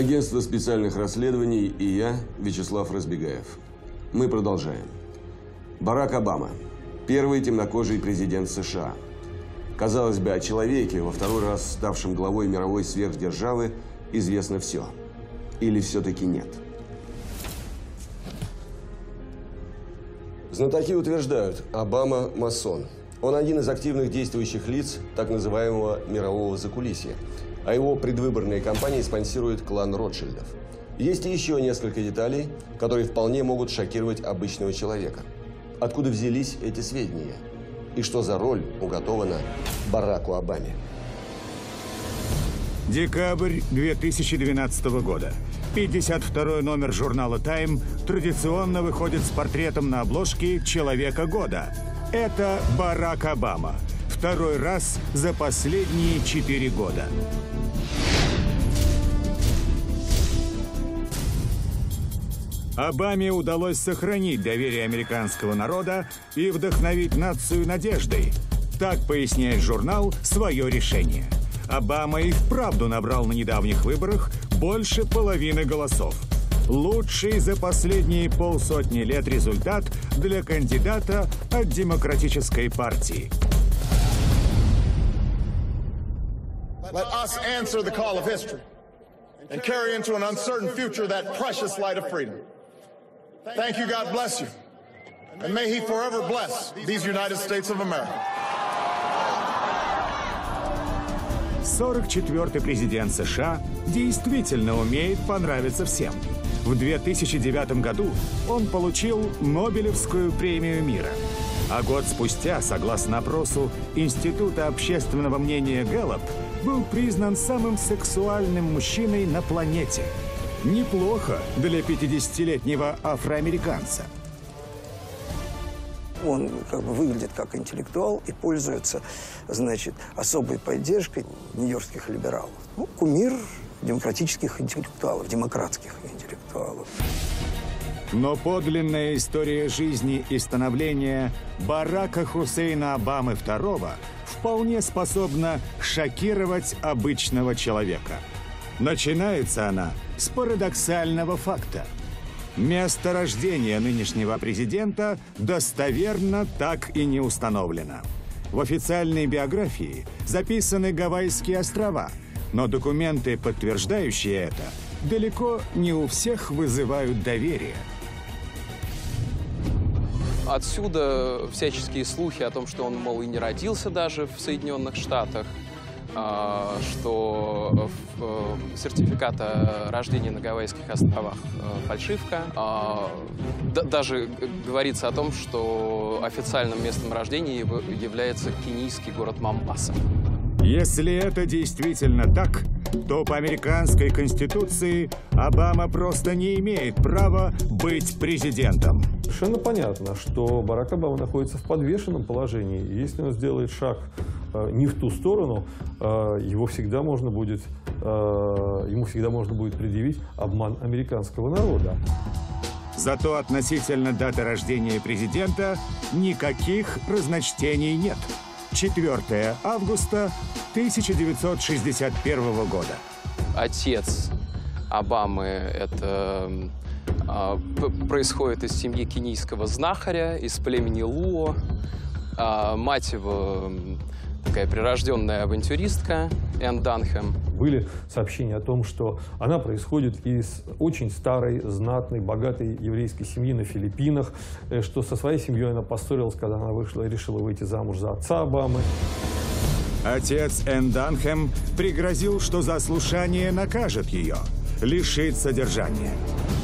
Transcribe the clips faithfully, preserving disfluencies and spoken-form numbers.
агентство специальных расследований и я, Вячеслав Разбегаев. Мы продолжаем. Барак Обама. Первый темнокожий президент США. Казалось бы, о человеке, во второй раз ставшем главой мировой сверхдержавы, известно все. Или все-таки нет? Знатоки утверждают, Обама – масон. Он один из активных действующих лиц так называемого мирового закулисья, а его предвыборные кампании спонсирует клан Ротшильдов. Есть и еще несколько деталей, которые вполне могут шокировать обычного человека. Откуда взялись эти сведения? И что за роль уготована Бараку Обаме? Декабрь две тысячи двенадцатого года. пятьдесят второй номер журнала «Тайм» традиционно выходит с портретом на обложке «Человека года». Это Барак Обама. Второй раз за последние четыре года. Обаме удалось сохранить доверие американского народа и вдохновить нацию надеждой. Так поясняет журнал свое решение. Обама и вправду набрал на недавних выборах больше половины голосов. Лучший за последние полсотни лет результат для кандидата от Демократической партии. Let us answer the call of history and carry into an uncertain future that precious light of freedom. Thank you, God bless you, and may He forever bless these United States of America. сорок четвёртый президент США действительно умеет понравиться всем. В две тысячи девятом году он получил Нобелевскую премию мира. А год спустя, согласно опросу Института общественного мнения Галлоп, был признан самым сексуальным мужчиной на планете. Неплохо для пятидесятилетнего афроамериканца. Он как бы выглядит как интеллектуал и пользуется, значит, особой поддержкой нью-йоркских либералов. Ну, кумир демократических интеллектуалов, демократских интеллектуалов. Но подлинная история жизни и становления Барака Хусейна Обамы второго вполне способна шокировать обычного человека. Начинается она с парадоксального факта. Место рождения нынешнего президента достоверно так и не установлено. В официальной биографии записаны Гавайские острова, но документы, подтверждающие это, далеко не у всех вызывают доверие. Отсюда всяческие слухи о том, что он, мол, и не родился даже в Соединенных Штатах, что сертификат о рождении на Гавайских островах фальшивка. Даже говорится о том, что официальным местом рождения является кенийский город Мамбаса. Если это действительно так, то по американской конституции Обама просто не имеет права быть президентом. Совершенно понятно, что Барак Обама находится в подвешенном положении. Если он сделает шаг не в ту сторону, его всегда можно будет, ему всегда можно будет предъявить обман американского народа. Зато относительно даты рождения президента никаких разночтений нет. четвёртое августа тысяча девятьсот шестьдесят первого года. Отец Обамы это а, происходит из семьи кенийского знахаря, из племени Луо. А, мать его такая прирожденная авантюристка Энн Данхэм. Были сообщения о том, что она происходит из очень старой, знатной, богатой еврейской семьи на Филиппинах, что со своей семьей она поссорилась, когда она вышла и решила выйти замуж за отца Обамы. Отец Энн Данхэм пригрозил, что за ослушание накажет ее, лишит содержания.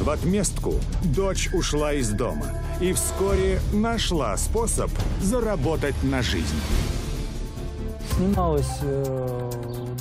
В отместку дочь ушла из дома и вскоре нашла способ заработать на жизнь. Снималась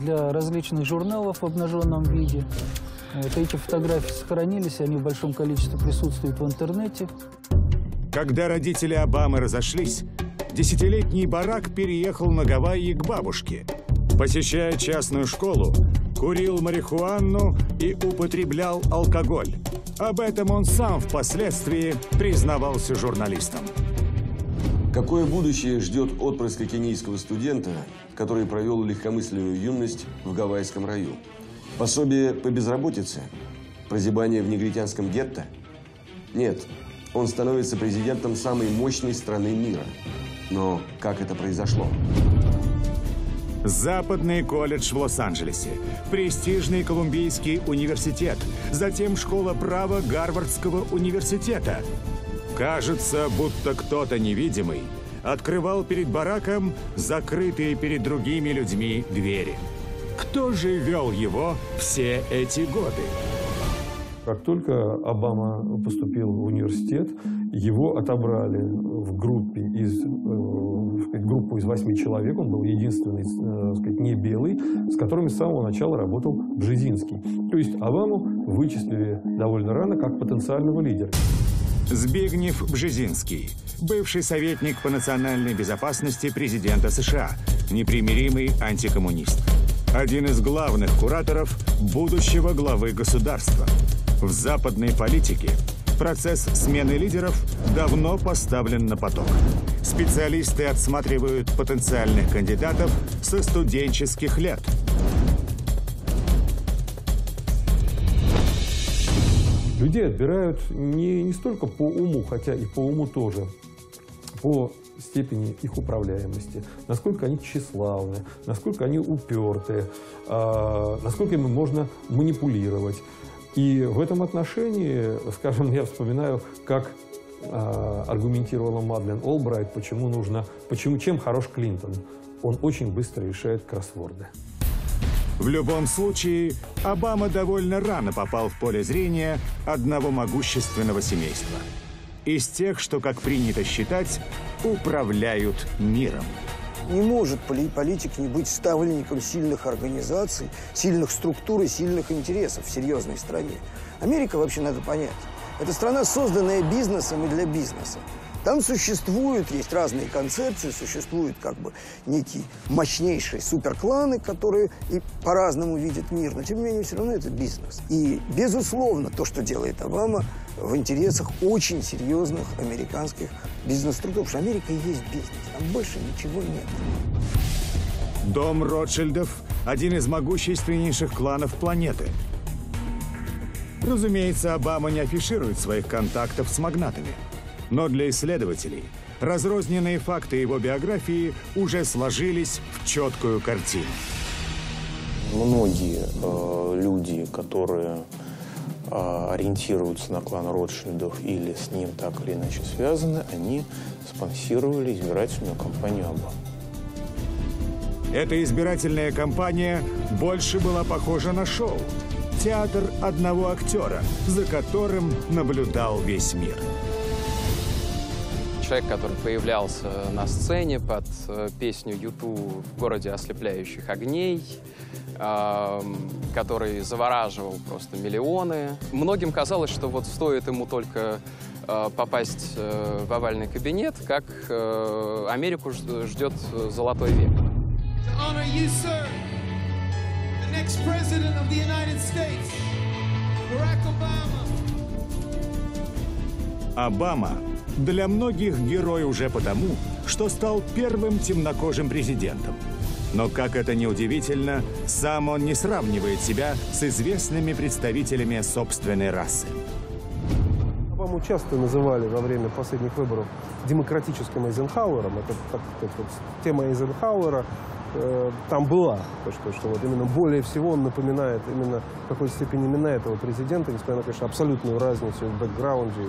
для различных журналов в обнаженном виде. Вот эти фотографии сохранились, они в большом количестве присутствуют в интернете. Когда родители Обамы разошлись, десятилетний Барак переехал на Гавайи к бабушке. Посещая частную школу, курил марихуану и употреблял алкоголь. Об этом он сам впоследствии признавался журналистам. Какое будущее ждет отпрыска кенийского студента, который провел легкомысленную юность в Гавайском раю? Пособие по безработице, прозябание в негритянском гетто? Нет, он становится президентом самой мощной страны мира. Но как это произошло? Западный колледж в Лос-Анджелесе, престижный Колумбийский университет, затем школа права Гарвардского университета. Кажется, будто кто-то невидимый открывал перед Бараком закрытые перед другими людьми двери. Кто же вел его все эти годы? Как только Обама поступил в университет, его отобрали в группе из, группу из восьми человек. Он был единственный, так сказать, не белый, с которыми с самого начала работал Бжезинский. То есть Обаму вычислили довольно рано как потенциального лидера. Збигнев Бжезинский, бывший советник по национальной безопасности президента США, непримиримый антикоммунист. Один из главных кураторов будущего главы государства. В западной политике процесс смены лидеров давно поставлен на поток. Специалисты отсматривают потенциальных кандидатов со студенческих лет. Людей отбирают не, не столько по уму, хотя и по уму тоже, по степени их управляемости, насколько они тщеславны, насколько они уперты, э, насколько им можно манипулировать. И в этом отношении, скажем, я вспоминаю, как э, аргументировала Мадлен Олбрайт, почему нужно, почему, чем хорош Клинтон. Он очень быстро решает кроссворды. В любом случае, Обама довольно рано попал в поле зрения одного могущественного семейства. Из тех, что, как принято считать, управляют миром. Не может политик не быть ставленником сильных организаций, сильных структур и сильных интересов в серьезной стране. Америка, вообще надо понять, это страна, созданная бизнесом и для бизнеса. Там существуют, есть разные концепции, существуют как бы некие мощнейшие суперкланы, которые и по-разному видят мир, но тем не менее все равно это бизнес. И безусловно, то, что делает Обама, в интересах очень серьезных американских бизнес-трудов, потому что Америка и есть бизнес, там больше ничего нет. Дом Ротшильдов – один из могущественнейших кланов планеты. Разумеется, Обама не афиширует своих контактов с магнатами. Но для исследователей разрозненные факты его биографии уже сложились в четкую картину. Многие э, люди, которые э, ориентируются на клан Ротшильдов или с ним так или иначе связаны, они спонсировали избирательную кампанию Обамы. Эта избирательная кампания больше была похожа на шоу. Театр одного актера, за которым наблюдал весь мир. Человек, который появлялся на сцене под песню юту «В городе ослепляющих огней», который завораживал просто миллионы. Многим казалось, что вот стоит ему только попасть в овальный кабинет, как Америку ждет золотой век. Обама для многих герой уже потому, что стал первым темнокожим президентом. Но, как это ни удивительно, сам он не сравнивает себя с известными представителями собственной расы. Обаму часто называли во время последних выборов демократическим Эйзенхауэром. Это, так, так, вот, тема Эйзенхауэра э, там была. То, что, что вот именно более всего он напоминает, именно в какой-то степени именно этого президента, несмотря на, конечно, абсолютную разницу и в бэкграунде,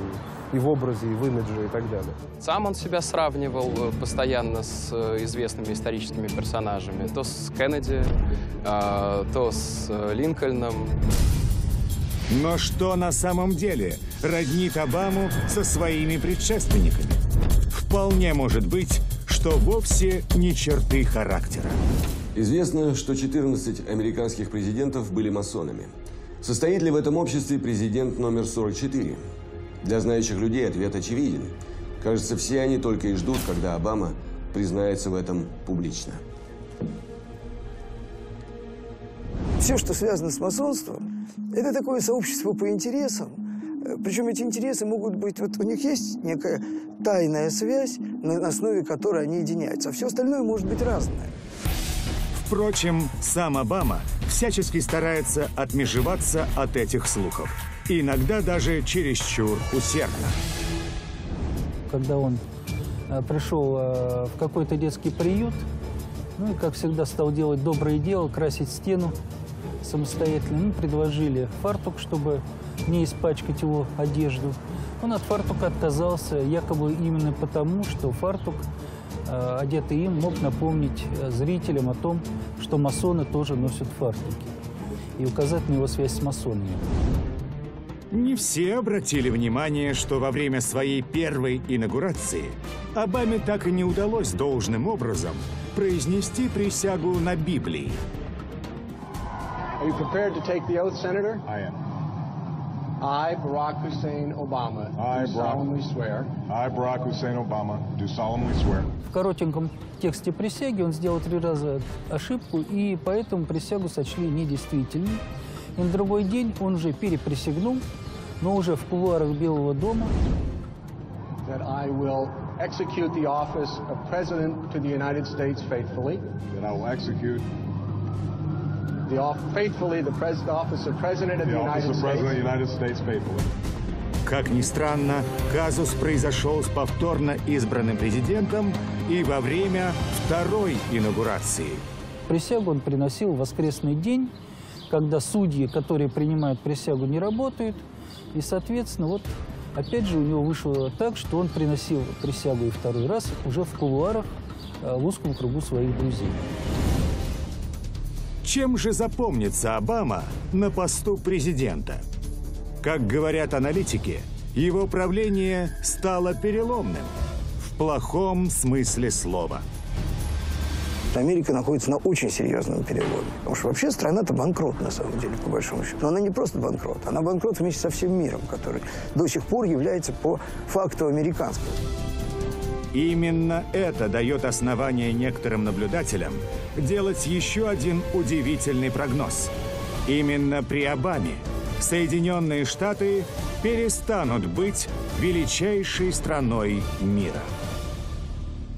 и в образе, и в имидже, и так далее. Сам он себя сравнивал постоянно с известными историческими персонажами. То с Кеннеди, то с Линкольном. Но что на самом деле роднит Обаму со своими предшественниками? Вполне может быть, что вовсе не черты характера. Известно, что четырнадцать американских президентов были масонами. Состоит ли в этом обществе президент номер сорок четыре? Для знающих людей ответ очевиден. Кажется, все они только и ждут, когда Обама признается в этом публично. Все, что связано с масонством, это такое сообщество по интересам. Причем эти интересы могут быть... Вот у них есть некая тайная связь, на основе которой они единяются. А все остальное может быть разное. Впрочем, сам Обама всячески старается отмежеваться от этих слухов. Иногда даже чересчур усердно. Когда он пришел в какой-то детский приют, ну и, как всегда, стал делать доброе дело, красить стену самостоятельно. Мы предложили фартук, чтобы не испачкать его одежду. Он от фартука отказался, якобы именно потому, что фартук, одетый им, мог напомнить зрителям о том, что масоны тоже носят фартуки, и указать на его связь с масонами. Не все обратили внимание, что во время своей первой инаугурации Обаме так и не удалось должным образом произнести присягу на Библии. I, Барак Хусейн Обама, I, do solemnly swear. I, Барак Хусейн Обама, do solemnly swear. В коротеньком тексте присяги он сделал три раза ошибку, и поэтому присягу сочли недействительной. И на другой день он же переприсягнул, но уже в кулуарах Белого дома. That I will execute the office of President to the United States faithfully. That I will execute The off, faithfully, the pres, the office of President of the United States. Как ни странно, казус произошел с повторно избранным президентом и во время второй инаугурации. Присягу он приносил в воскресный день, когда судьи, которые принимают присягу, не работают. И, соответственно, вот опять же у него вышло так, что он приносил присягу и второй раз уже в кулуарах в узком кругу своих друзей. Чем же запомнится Обама на посту президента? Как говорят аналитики, его правление стало переломным в плохом смысле слова. Америка находится на очень серьезном переломе. Потому что вообще страна-то банкрот, на самом деле, по большому счету. Но она не просто банкрот, она банкрот вместе со всем миром, который до сих пор является по факту американским. Именно это дает основание некоторым наблюдателям делать еще один удивительный прогноз. Именно при Обаме Соединенные Штаты перестанут быть величайшей страной мира.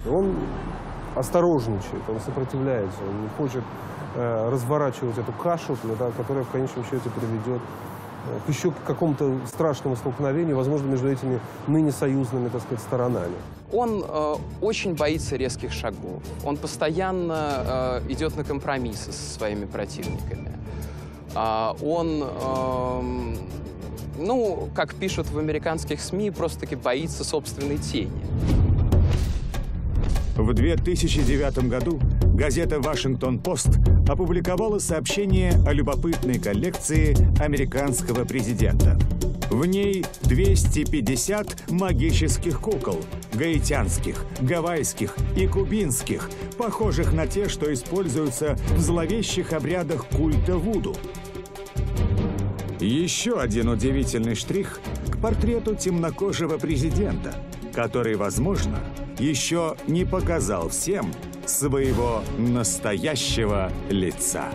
Он осторожничает, он сопротивляется, он не хочет э, разворачивать эту кашу, да, которая в конечном счете приведет э, к еще какому-то страшному столкновению, возможно, между этими ныне союзными, так сказать, сторонами. Он э, очень боится резких шагов, он постоянно э, идет на компромиссы со своими противниками. Э, он, э, ну, как пишут в американских СМИ, просто-таки боится собственной тени. В две тысячи девятом году газета «Вашингтон-Пост» опубликовала сообщение о любопытной коллекции американского президента. В ней двести пятьдесят магических кукол – гаитянских, гавайских и кубинских, похожих на те, что используются в зловещих обрядах культа вуду. Еще один удивительный штрих к портрету темнокожего президента, который, возможно, еще не показал всем своего настоящего лица.